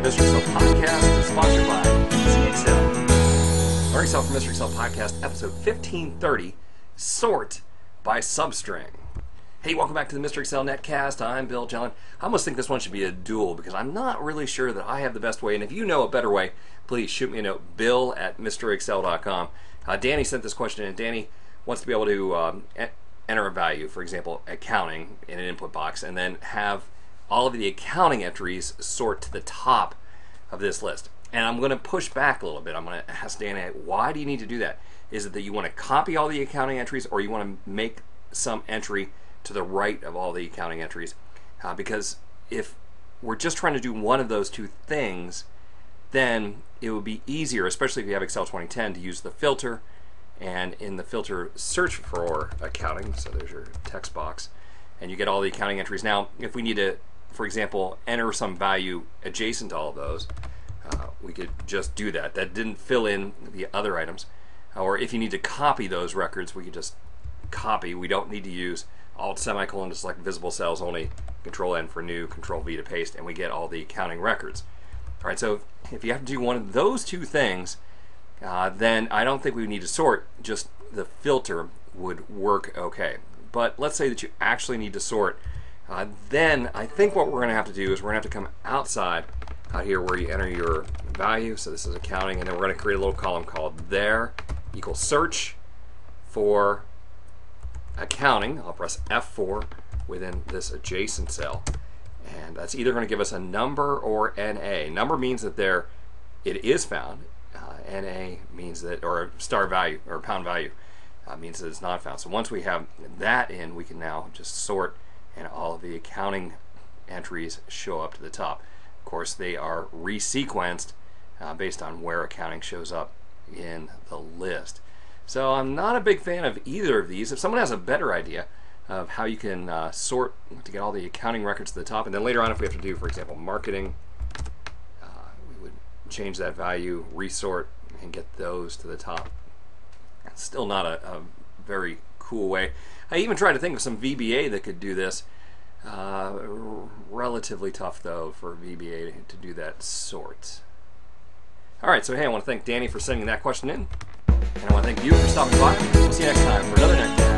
MrExcel Podcast is sponsored by MrExcel. Learning Excel from MrExcel Podcast, episode 1530, Sort by Substring. Hey, welcome back to the MrExcel Netcast. I'm Bill Jelen. I almost think this one should be a duel because I'm not really sure that I have the best way. And if you know a better way, please shoot me a note, bill@MrExcel.com. Danny sent this question, and Danny wants to be able to enter a value, for example, accounting, in an input box, and then have all of the accounting entries sort to the top of this list. And I'm going to push back a little bit. I'm going to ask Danny, why do you need to do that? Is it that you want to copy all the accounting entries, or you want to make some entry to the right of all the accounting entries? Because if we're just trying to do one of those two things, then it would be easier, especially if you have Excel 2010, to use the filter, and in the filter search for accounting. So there's your text box, and you get all the accounting entries. Now, if we need to, for example, enter some value adjacent to all of those, we could just do that. That didn't fill in the other items. Or if you need to copy those records, we could just copy. We don't need to use Alt semicolon to select visible cells only, Control N for new, Control V to paste, and we get all the accounting records. All right, so if you have to do one of those two things, then I don't think we need to sort, just the filter would work okay. But let's say that you actually need to sort, then I think what we're going to have to do is we're going to have to come outside out here where you enter your value. So this is accounting, and then we're going to create a little column called there equals search for accounting. I'll press F4 within this adjacent cell, and that's either going to give us a number or NA. Number means that there it is found. NA means that, or star value or pound value means that it's not found. So once we have that in, we can now just sort, and all of the accounting entries show up to the top. Of course, they are resequenced based on where accounting shows up in the list. So I'm not a big fan of either of these. If someone has a better idea of how you can sort to get all the accounting records to the top, and then later on if we have to do, for example, marketing, change that value, resort, and get those to the top. It's still not a very cool way. I even tried to think of some VBA that could do this. Relatively tough though for VBA to do that sort. Alright, so hey, I want to thank Danny for sending that question in, and I want to thank you for stopping by. We'll see you next time for another Netcast.